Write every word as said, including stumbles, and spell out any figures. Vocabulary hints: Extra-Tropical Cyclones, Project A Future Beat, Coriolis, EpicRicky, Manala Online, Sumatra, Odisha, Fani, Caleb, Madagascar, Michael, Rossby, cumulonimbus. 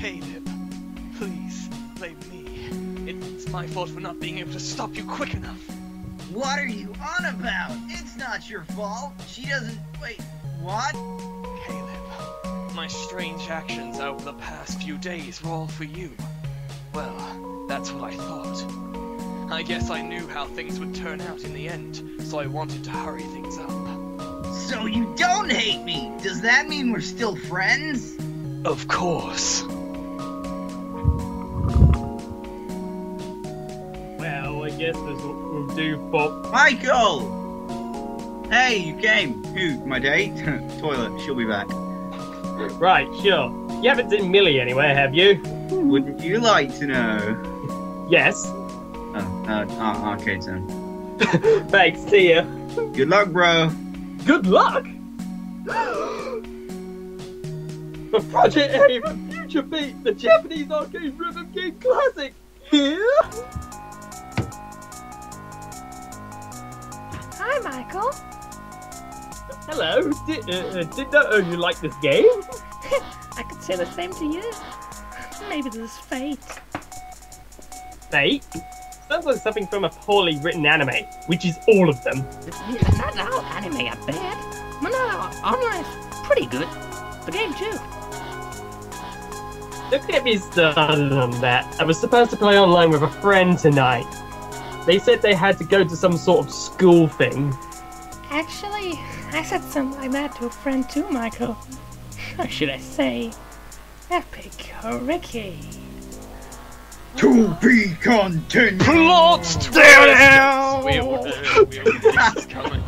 Caleb, please blame me. It's my fault for not being able to stop you quick enough. What are you on about? It's not your fault. She doesn't... Wait, what? Caleb, my strange actions over the past few days were all for you. Well, that's what I thought. I guess I knew how things would turn out in the end, so I wanted to hurry things up. So you don't hate me! Does that mean we're still friends? Of course. Well, I guess this will do for... Michael! Hey, you came. Who? My date? Toilet, she'll be back. Right, sure. You haven't seen Millie anywhere, have you? Wouldn't you like to know? Yes. Oh, uh, uh, okay, then. Thanks, see ya. Good luck, bro. Good luck? For Project A Future Beat, the Japanese arcade rhythm game classic, here! Hi, Michael. Hello. Did, uh, did not know you like this game? I could say the same to you. Maybe this is fate. Fate? Sounds like something from a poorly written anime, which is all of them. Yes, not all anime are bad. Manala Online is pretty good. The game too. Don't get me started on that. I was supposed to play online with a friend tonight. They said they had to go to some sort of school thing. Actually, I said something like that to a friend too, Michael. Or should I say... EpicRicky. To be continued. Plot down! We all knew this was coming.